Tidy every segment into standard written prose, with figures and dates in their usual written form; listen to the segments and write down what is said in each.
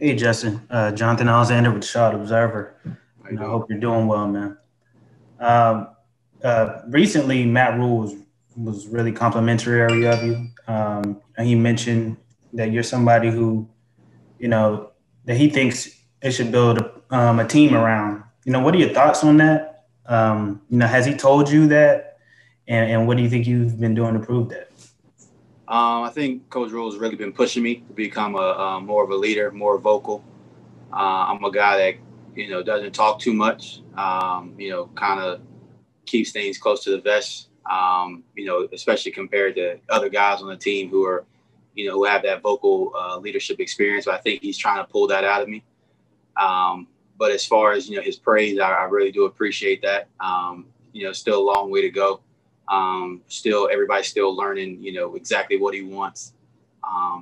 Hey, Justin. Jonathan Alexander with Charlotte Observer. I hope you're doing well, man. Recently, Matt Rhule was really complimentary of you. And he mentioned that you're somebody who, you know, that he thinks it should build a team around. You know, what are your thoughts on that? You know, has he told you that? And what do you think you've been doing to prove that? I think Coach Rhule has really been pushing me to become more of a leader, more vocal. I'm a guy that, you know, doesn't talk too much, you know, kind of keeps things close to the vest, you know, especially compared to other guys on the team who are, you know, who have that vocal leadership experience. But I think he's trying to pull that out of me. But as far as, you know, his praise, I really do appreciate that. You know, still a long way to go. Still, everybody's still learning, you know, exactly what he wants,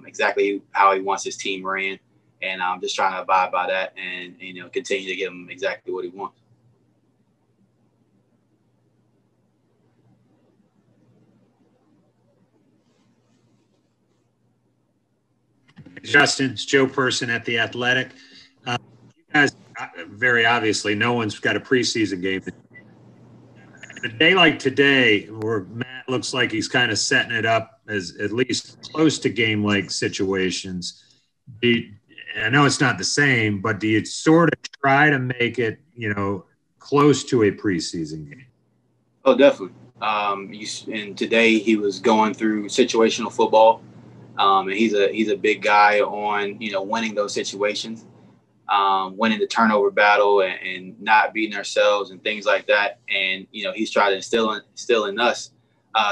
exactly how he wants his team ran. And I'm just trying to abide by that and, you know, continue to give him exactly what he wants. Justin, it's Joe Person at the Athletic. You guys, very obviously, no one's got a preseason game. A day like today, where Matt looks like he's kind of setting it up as at least close to game-like situations. I know it's not the same, but do you sort of try to make it, you know, close to a preseason game? Oh, definitely. And today he was going through situational football. And he's a big guy on, you know, winning those situations, winning the turnover battle and not beating ourselves and things like that. And, you know, he's trying to instill in us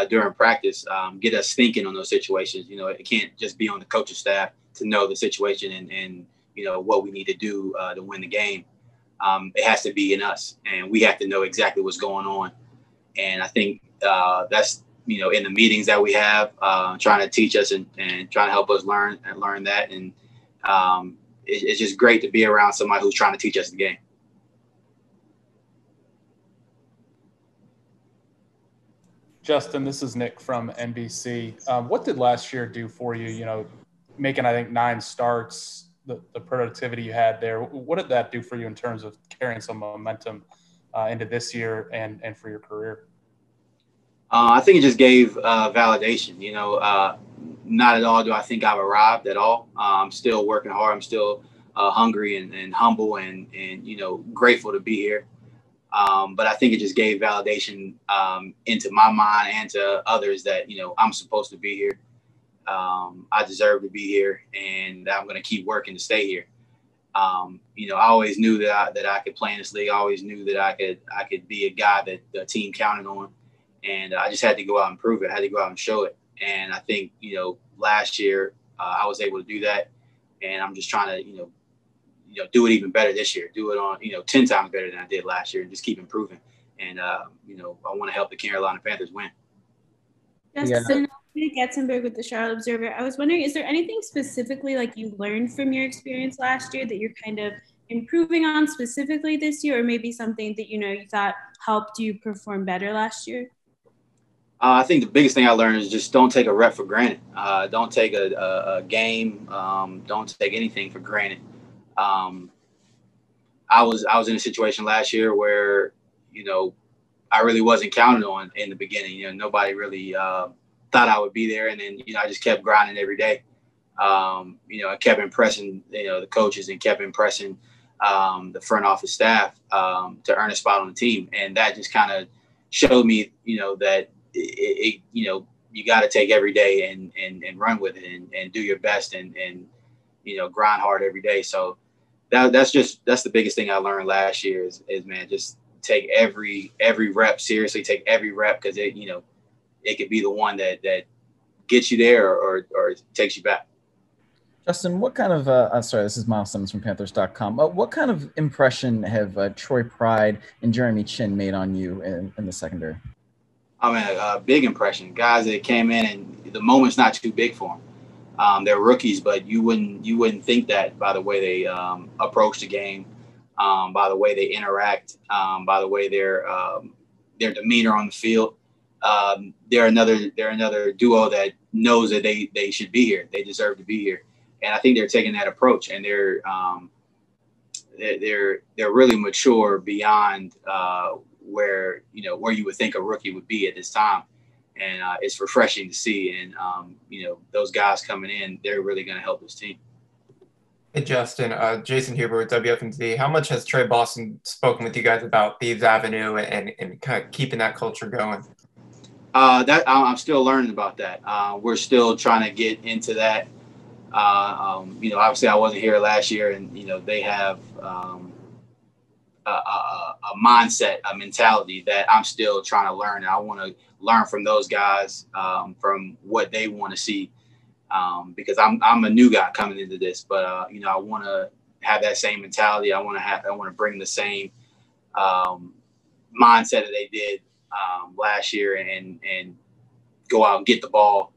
during practice, get us thinking on those situations. You know, it can't just be on the coaching staff to know the situation and you know, what we need to do to win the game. It has to be in us, and we have to know exactly what's going on. And I think that's, you know, in the meetings that we have, trying to teach us and trying to help us learn that. And it's just great to be around somebody who's trying to teach us the game. Justin, this is Nick from NBC. What did last year do for you, you know, making, I think, 9 starts, the productivity you had there? What did that do for you in terms of carrying some momentum into this year and for your career? I think it just gave validation. You know, not at all do I think I've arrived at all. I'm still working hard. I'm still hungry and humble and, you know, grateful to be here. But I think it just gave validation into my mind and to others that, you know, I'm supposed to be here. I deserve to be here, and I'm going to keep working to stay here. You know, I always knew that I could play in this league. I always knew that I could be a guy that the team counted on. And I just had to go out and prove it. I had to go out and show it. And I think, you know, last year I was able to do that. And I'm just trying to, you know, do it even better this year. Do it on, you know, 10 times better than I did last year and just keep improving. And, you know, I want to help the Carolina Panthers win. Justin, yeah. Gatzenberg with the Charlotte Observer. I was wondering, is there anything specifically like you learned from your experience last year that you're kind of improving on specifically this year, or maybe something that, you know, you thought helped you perform better last year? I think the biggest thing I learned is just don't take a rep for granted. Don't take a game. Don't take anything for granted. I was in a situation last year where, you know, I really wasn't counted on in the beginning. You know, nobody really thought I would be there. And then, you know, I just kept grinding every day. You know, I kept impressing, you know, the coaches and kept impressing the front office staff to earn a spot on the team. And that just kind of showed me, you know, that it, you know, you got to take every day and run with it and do your best and, you know, grind hard every day. So that's the biggest thing I learned last year is man, just take every rep seriously, take every rep. Cause it, you know, it could be the one that gets you there or takes you back. Justin, what kind of, I'm sorry, this is Miles Simmons from Panthers.com. What kind of impression have Troy Pride and Jeremy Chin made on you in the secondary? I mean, a big impression. Guys that came in and the moment's not too big for them. They're rookies, but you wouldn't think that by the way they approach the game, by the way they interact, by the way their demeanor on the field. They're another duo that knows that they should be here. They deserve to be here, And I think they're taking that approach, and they're really mature beyond where you would think a rookie would be at this time. And it's refreshing to see. And, those guys coming in, they're really going to help this team. Hey, Justin, Jason Huber with WFMZ. How much has Trey Boston spoken with you guys about Thieves Avenue and kind of keeping that culture going? I'm still learning about that. We're still trying to get into that. Obviously I wasn't here last year, and, they have a mindset, a mentality that I'm still trying to learn. And I want to learn from those guys, from what they want to see, because I'm a new guy coming into this, but I want to have that same mentality. I want to bring the same mindset that they did last year and go out and get the ball.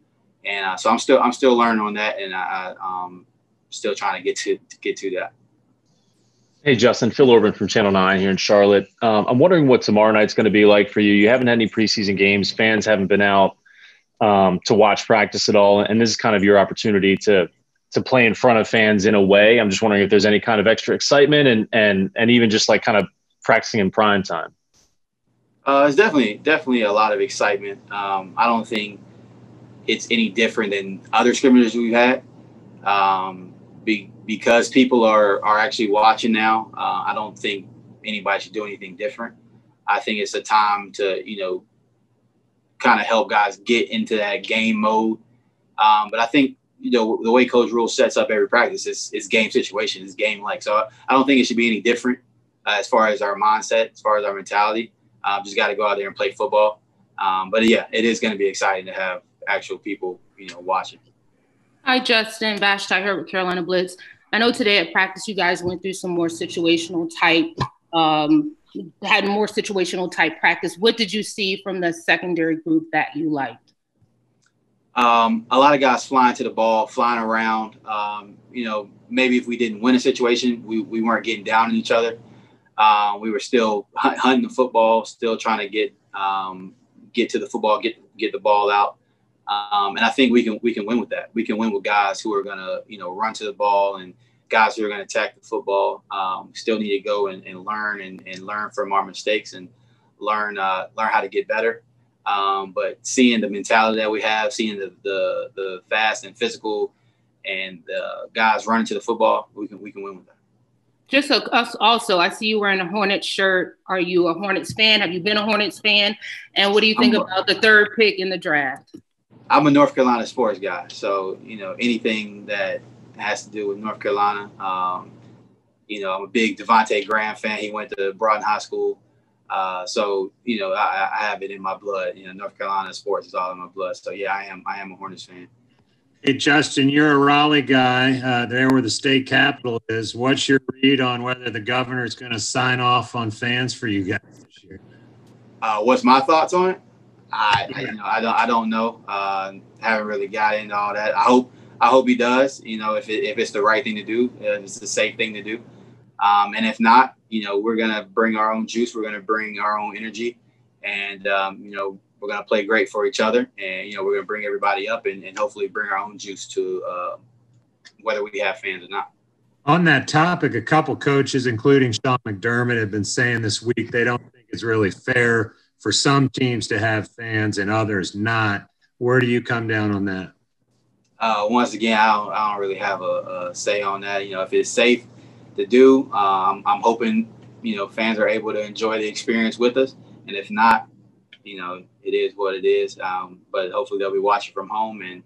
And so I'm still learning on that, and I'm still trying to get to that. Hey, Justin, Phil Orban from Channel 9 here in Charlotte. I'm wondering what tomorrow night's going to be like for you. You haven't had any preseason games. Fans haven't been out to watch practice at all. And this is kind of your opportunity to play in front of fans in a way. I'm just wondering if there's any kind of extra excitement and even just like kind of practicing in prime time. It's definitely a lot of excitement. I don't think it's any different than other scrimmages we've had. Because people are actually watching now, I don't think anybody should do anything different. I think it's a time to, kind of help guys get into that game mode. But I think, the way Coach Rhule sets up every practice, it's game situation, it's game-like. So I don't think it should be any different as far as our mindset, as far as our mentality. Just got to go out there and play football. But, yeah, it is going to be exciting to have actual people, watching. Hi, Justin. Vash Tiger with Carolina Blitz. I know today at practice you guys went through some more situational type, had more situational type practice. What did you see from the secondary group that you liked? A lot of guys flying to the ball, flying around. Maybe if we didn't win a situation, we weren't getting down on each other. We were still hunting the football, still trying to get to the football, get the ball out. And I think we can win with that. We can win with guys who are going to, run to the ball, and guys who are going to attack the football. Still need to go and learn and learn from our mistakes and learn how to get better. But seeing the mentality that we have, seeing the fast and physical and the guys running to the football, we can win with that. Just us also, I see you wearing a Hornets shirt. Are you a Hornets fan? Have you been a Hornets fan? And what do you think about the third pick in the draft? I'm a North Carolina sports guy, so anything that has to do with North Carolina. I'm a big Devontae Graham fan. He went to Broughton High School, so I have it in my blood. North Carolina sports is all in my blood. So yeah, I am a Hornets fan. Hey, Justin, you're a Raleigh guy. There, where the state capital is. What's your read on whether the governor is going to sign off on fans for you guys this year? What's my thoughts on it? I don't know. Haven't really got into all that. I hope he does. If it's the right thing to do, if it's the safe thing to do. And if not, we're gonna bring our own juice. We're gonna bring our own energy, and we're gonna play great for each other. And we're gonna bring everybody up, and hopefully bring our own juice to whether we have fans or not. On that topic, a couple coaches, including Sean McDermott, have been saying this week they don't think it's really fair for some teams to have fans and others not. Where do you come down on that? Once again, I don't really have a say on that. If it's safe to do, I'm hoping, fans are able to enjoy the experience with us. And if not, it is what it is. But hopefully they'll be watching from home. And,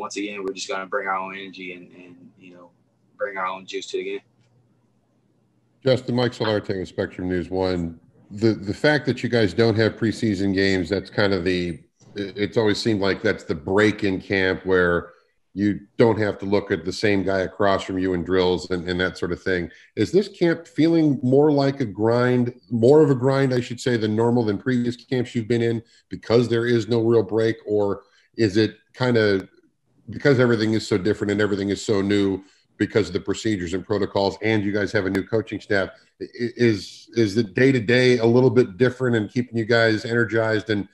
once again, we're just going to bring our own energy and bring our own juice to the game. Justin, Mike Solarte with Spectrum News 1. The fact that you guys don't have preseason games, that's kind of it's always seemed like that's the break in camp where you don't have to look at the same guy across from you in drills and that sort of thing. Is this camp feeling more like a grind, more of a grind, I should say, than normal, than previous camps you've been in, because there is no real break? Or is it kind of because everything is so different and everything is so new because of the procedures and protocols, and you guys have a new coaching staff? Is the day-to-day a little bit different and keeping you guys energized and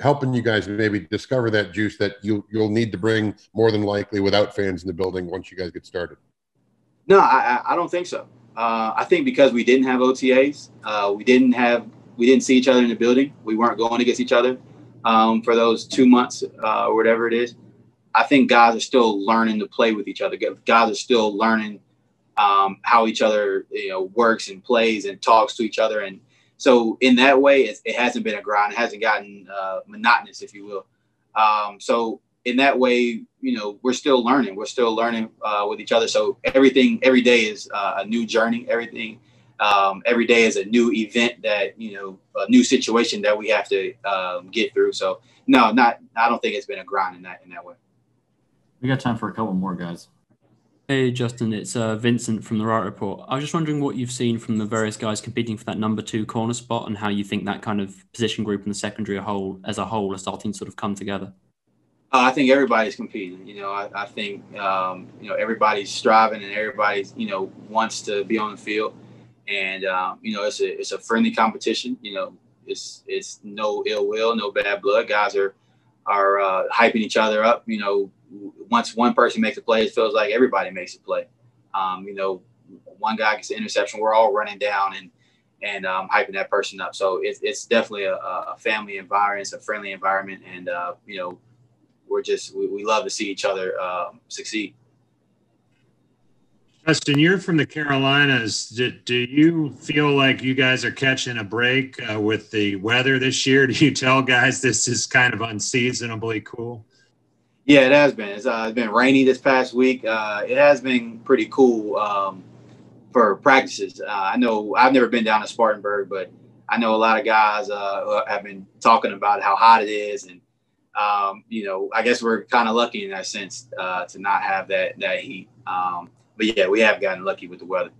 helping you guys maybe discover that juice that you'll need to bring more than likely without fans in the building once you guys get started? No, I don't think so. I think because we didn't have OTAs, we didn't see each other in the building. We weren't going against each other for those 2 months or whatever it is. I think guys are still learning to play with each other. Guys are still learning how each other, works and plays and talks to each other. And so in that way, it hasn't been a grind. It hasn't gotten monotonous, if you will. So in that way, we're still learning. We're still learning with each other. So every day is a new journey. Every day is a new event that, a new situation that we have to get through. So no, I don't think it's been a grind in that way. We got time for a couple more guys. Hey, Justin, it's Vincent from the Riot Report. I was just wondering what you've seen from the various guys competing for that #2 corner spot and how you think that kind of position group in the secondary as a whole are starting to sort of come together. I think everybody's competing. I think, everybody's striving and everybody's, wants to be on the field. And, it's a friendly competition. It's no ill will, no bad blood. Guys are hyping each other up. Once one person makes a play, it feels like everybody makes a play. One guy gets an interception, we're all running down and hyping that person up. So it's definitely a family environment, it's a friendly environment, and we love to see each other succeed. Justin, you're from the Carolinas. Do you feel like you guys are catching a break with the weather this year? Do you tell guys this is kind of unseasonably cool? Yeah, it has been. It's been rainy this past week. It has been pretty cool for practices. I know I've never been down to Spartanburg, but I know a lot of guys have been talking about how hot it is. And, I guess we're kind of lucky in that sense to not have that heat. But, yeah, we have gotten lucky with the weather.